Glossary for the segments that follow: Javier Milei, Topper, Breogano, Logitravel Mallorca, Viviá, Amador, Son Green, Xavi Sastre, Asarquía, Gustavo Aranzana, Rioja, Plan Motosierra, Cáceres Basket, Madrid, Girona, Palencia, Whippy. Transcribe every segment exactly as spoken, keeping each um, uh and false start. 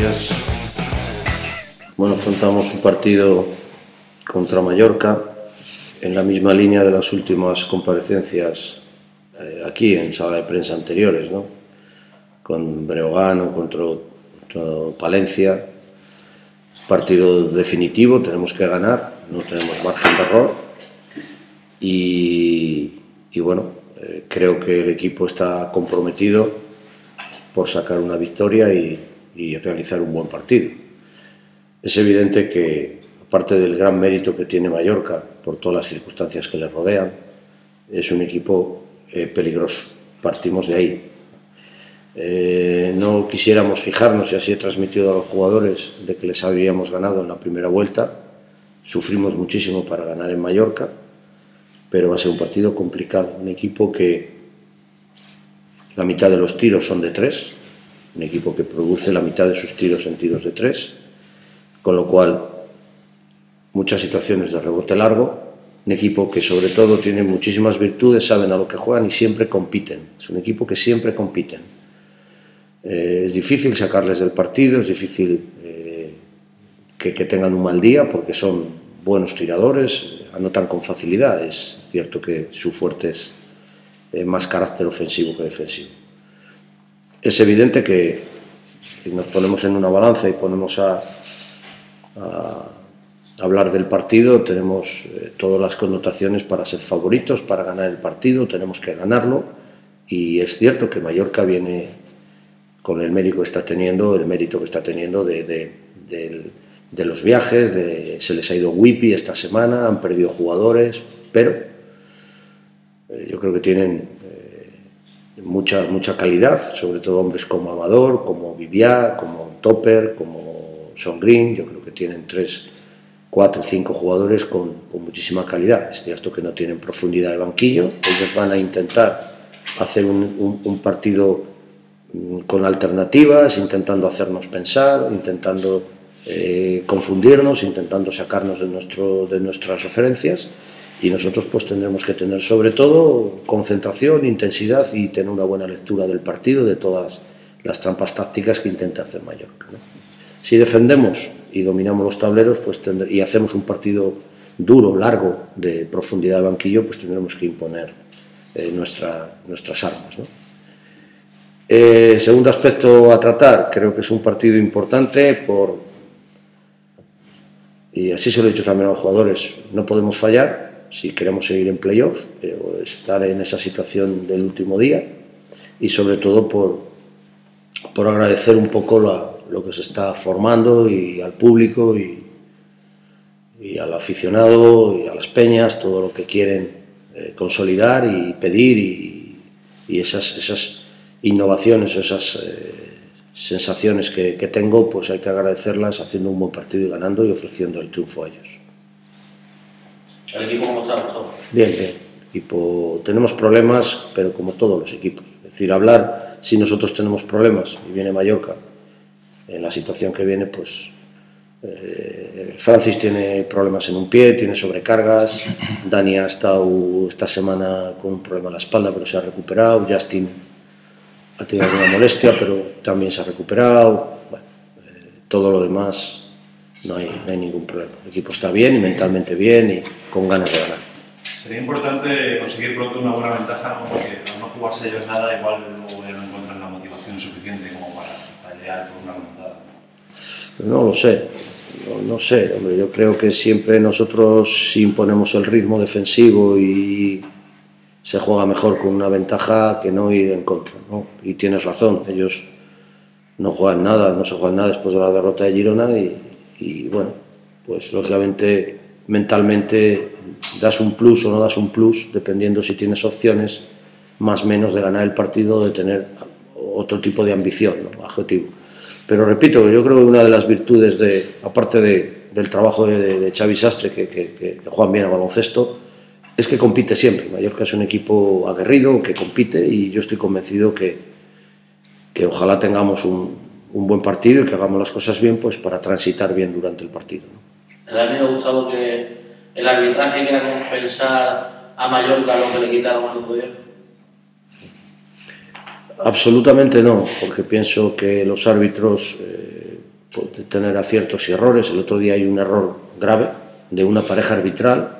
días. Bueno, afrontamos un partido contra Mallorca en la misma línea de las últimas comparecencias eh, aquí en sala de prensa anteriores, ¿no? Con Breogano, contra, contra Palencia. Partido definitivo, tenemos que ganar, no tenemos margen de error. Y, y bueno, eh, creo que el equipo está comprometido por sacar una victoria y, y realizar un buen partido. Es evidente que, aparte del gran mérito que tiene Mallorca, por todas las circunstancias que le rodean, es un equipo eh, peligroso. Partimos de ahí. Eh, no quisiéramos fijarnos, y así he transmitido a los jugadores, de que les habíamos ganado en la primera vuelta. Sufrimos muchísimo para ganar en Mallorca, pero va a ser un partido complicado. Un equipo que la mitad de los tiros son de tres, un equipo que produce la mitad de sus tiros en tiros de tres, con lo cual muchas situaciones de rebote largo, un equipo que sobre todo tiene muchísimas virtudes, saben a lo que juegan y siempre compiten. Es un equipo que siempre compiten. Eh, es difícil sacarles del partido, es difícil eh, que, que tengan un mal día porque son buenos tiradores, anotan con facilidad. Es cierto que su fuerte es eh, más carácter ofensivo que defensivo. Es evidente que nos ponemos en una balanza y ponemos a, a hablar del partido, tenemos eh, todas las connotaciones para ser favoritos, para ganar el partido, tenemos que ganarlo, y es cierto que Mallorca viene con el mérito que está teniendo, el mérito que está teniendo de, de, de, de los viajes, de, se les ha ido Whippy esta semana, han perdido jugadores, pero eh, yo creo que tienen eh, mucha, mucha calidad, sobre todo hombres como Amador, como Viviá, como Topper, como Son Green. Yo creo que tienen tres, cuatro, cinco jugadores con, con muchísima calidad. Es cierto que no tienen profundidad de banquillo, ellos van a intentar hacer un, un, un partido con alternativas, intentando hacernos pensar, intentando eh, confundirnos, intentando sacarnos de, nuestro, de nuestras referencias, y nosotros pues tendremos que tener sobre todo concentración, intensidad y tener una buena lectura del partido, de todas las trampas tácticas que intenta hacer Mallorca, ¿no? Si defendemos y dominamos los tableros pues tendré, y hacemos un partido duro, largo, de profundidad de banquillo, pues tendremos que imponer eh, nuestra, nuestras armas, ¿no? Eh, segundo aspecto a tratar, creo que es un partido importante por, y así se lo he dicho también a los jugadores, no podemos fallar si queremos seguir en playoff, eh, estar en esa situación del último día, y sobre todo por, por agradecer un poco la, lo que se está formando, y al público y, y al aficionado y a las peñas, todo lo que quieren eh, consolidar y pedir, y, y esas... esas innovaciones o esas eh, sensaciones que, que tengo, pues hay que agradecerlas haciendo un buen partido y ganando y ofreciendo el triunfo a ellos. ¿El equipo cómo está, Gustavo? Bien, bien. Equipo, tenemos problemas, pero como todos los equipos. Es decir, hablar si nosotros tenemos problemas y viene Mallorca en la situación que viene, pues eh, Francis tiene problemas en un pie, tiene sobrecargas, Dani ha estado esta semana con un problema en la espalda, pero se ha recuperado, Justin ha tenido alguna molestia, pero también se ha recuperado. Bueno, eh, todo lo demás no hay, no hay ningún problema. El equipo está bien, y mentalmente bien, y con ganas de ganar. Sería importante conseguir pronto una buena ventaja, ¿no? Porque al no jugarse ellos nada, igual luego ya no encuentran la motivación suficiente como para pelear por una remontada. No lo sé, no, no sé. Hombre, yo creo que siempre nosotros, si imponemos el ritmo defensivo y se juega mejor con una ventaja que no ir en contra, ¿no? Y tienes razón, ellos no juegan nada, no se juegan nada después de la derrota de Girona, y, y bueno, pues lógicamente mentalmente das un plus o no das un plus, dependiendo si tienes opciones más o menos de ganar el partido o de tener otro tipo de ambición, ¿no? Objetivo. Pero repito, yo creo que una de las virtudes, de, aparte de, del trabajo de, de Xavi Sastre, que, que, que juegan bien al baloncesto, es que compite siempre. Mallorca es un equipo aguerrido que compite, y yo estoy convencido que, que ojalá tengamos un, un buen partido y que hagamos las cosas bien, pues para transitar bien durante el partido, ¿no? También me ha gustado que el arbitraje quiera compensar a Mallorca lo que le quitaron al otro día. Absolutamente no, porque pienso que los árbitros eh, puede tener aciertos y errores. El otro día hay un error grave de una pareja arbitral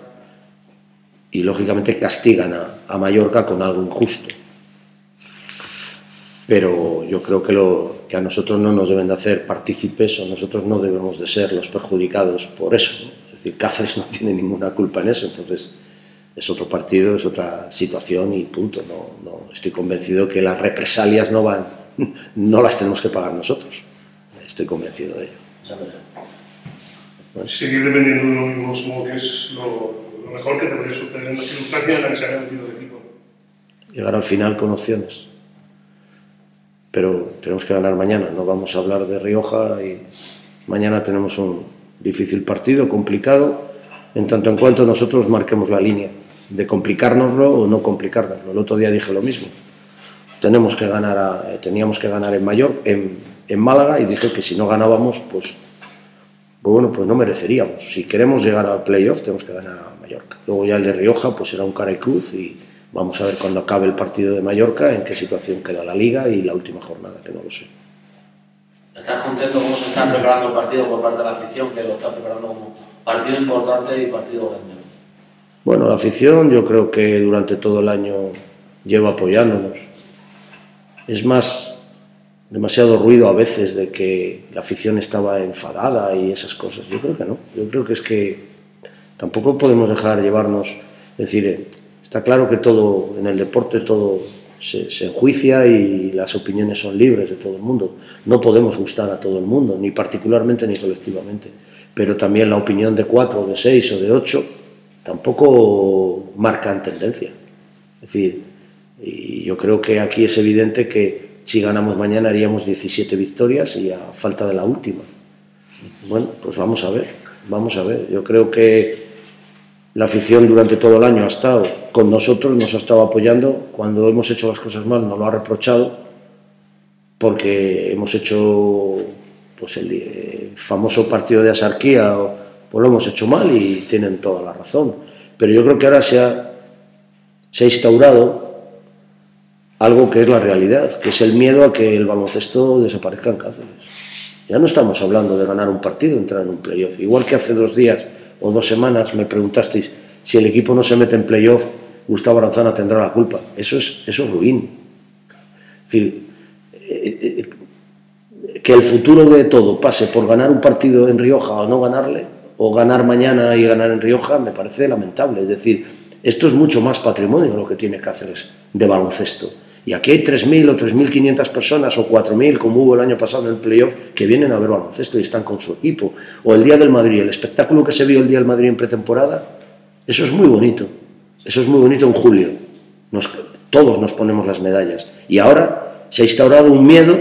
y lógicamente castigan a, a Mallorca con algo injusto. Pero yo creo que, lo, que a nosotros no nos deben de hacer partícipes, o nosotros no debemos de ser los perjudicados por eso, ¿no? Es decir, Cáceres no tiene ninguna culpa en eso, entonces es otro partido, es otra situación y punto. No, no, estoy convencido que las represalias no van, no las tenemos que pagar nosotros, estoy convencido de ello. Bueno. Seguir dependiendo de uno mismo, supongo que es lo, lo mejor que te podría suceder en la circunstancia en la que se haya metido el equipo. Llegar al final con opciones. Pero tenemos que ganar mañana, no vamos a hablar de Rioja y mañana tenemos un difícil partido, complicado, en tanto en cuanto nosotros marquemos la línea de complicárnoslo o no complicárnoslo. El otro día dije lo mismo, tenemos que ganar a, teníamos que ganar en, Mallorca, en, en Málaga, y dije que si no ganábamos, pues, pues bueno, pues no mereceríamos. Si queremos llegar al playoff tenemos que ganar a Mallorca. Luego ya el de Rioja pues será un cara y cruz y vamos a ver cuando acabe el partido de Mallorca en qué situación queda la Liga y la última jornada, que no lo sé. ¿Estás contento cómo se está preparando el partido por parte de la afición, que lo está preparando como partido importante y partido grande? Bueno, la afición yo creo que durante todo el año lleva apoyándonos. Es más, demasiado ruido a veces de que la afición estaba enfadada y esas cosas. Yo creo que no. Yo creo que es que tampoco podemos dejar llevarnos, es decir, está claro que todo en el deporte todo se, se enjuicia y las opiniones son libres de todo el mundo. No podemos gustar a todo el mundo, ni particularmente ni colectivamente. Pero también la opinión de cuatro, de seis o de ocho tampoco marcan tendencia. Es decir, y yo creo que aquí es evidente que si ganamos mañana haríamos diecisiete victorias y a falta de la última. Bueno, pues vamos a ver, vamos a ver. Yo creo que la afición durante todo el año ha estado con nosotros, nos ha estado apoyando. Cuando hemos hecho las cosas mal nos lo ha reprochado, porque hemos hecho pues, el famoso partido de Asarquía, pues lo hemos hecho mal y tienen toda la razón. Pero yo creo que ahora se ha, se ha instaurado algo que es la realidad, que es el miedo a que el baloncesto desaparezca en Cáceres. Ya no estamos hablando de ganar un partido, entrar en un playoff, igual que hace dos días o dos semanas me preguntasteis si el equipo no se mete en playoff, Gustavo Aranzana tendrá la culpa. Eso es, eso es ruin. Es decir, eh, eh, que el futuro de todo pase por ganar un partido en Rioja o no ganarle, o ganar mañana y ganar en Rioja, me parece lamentable. Es decir, esto es mucho más patrimonio lo que tiene Cáceres de baloncesto. Y aquí hay tres mil o tres mil quinientas personas o cuatro mil, como hubo el año pasado en el playoff, que vienen a ver baloncesto y están con su equipo. O el día del Madrid, el espectáculo que se vio el día del Madrid en pretemporada, eso es muy bonito. Eso es muy bonito en julio. Nos, todos nos ponemos las medallas. Y ahora se ha instaurado un miedo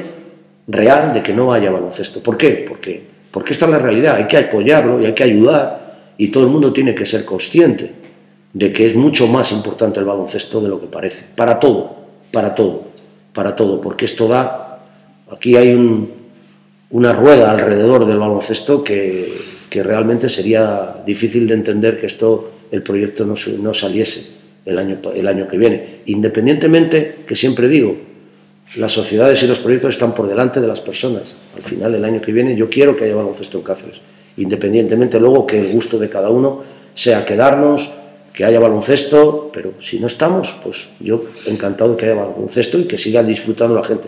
real de que no haya baloncesto. ¿Por qué? Porque, porque esta es la realidad. Hay que apoyarlo y hay que ayudar. Y todo el mundo tiene que ser consciente de que es mucho más importante el baloncesto de lo que parece. Para todo. Para todo, para todo, porque esto da, aquí hay un, una rueda alrededor del baloncesto que, que realmente sería difícil de entender que esto, el proyecto no, no saliese el año, el año que viene. Independientemente, que siempre digo, las sociedades y los proyectos están por delante de las personas. Al final, el año que viene, yo quiero que haya baloncesto en Cáceres, independientemente luego que el gusto de cada uno sea quedarnos, que haya baloncesto, pero si no estamos, pues yo encantado que haya baloncesto y que siga disfrutando la gente.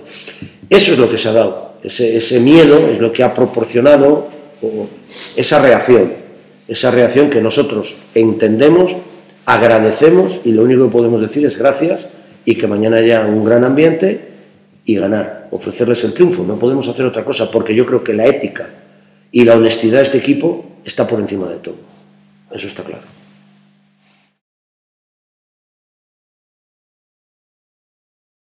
Eso es lo que se ha dado, ese, ese miedo es lo que ha proporcionado esa reacción, esa reacción que nosotros entendemos, agradecemos y lo único que podemos decir es gracias y que mañana haya un gran ambiente y ganar, ofrecerles el triunfo. No podemos hacer otra cosa porque yo creo que la ética y la honestidad de este equipo está por encima de todo, eso está claro.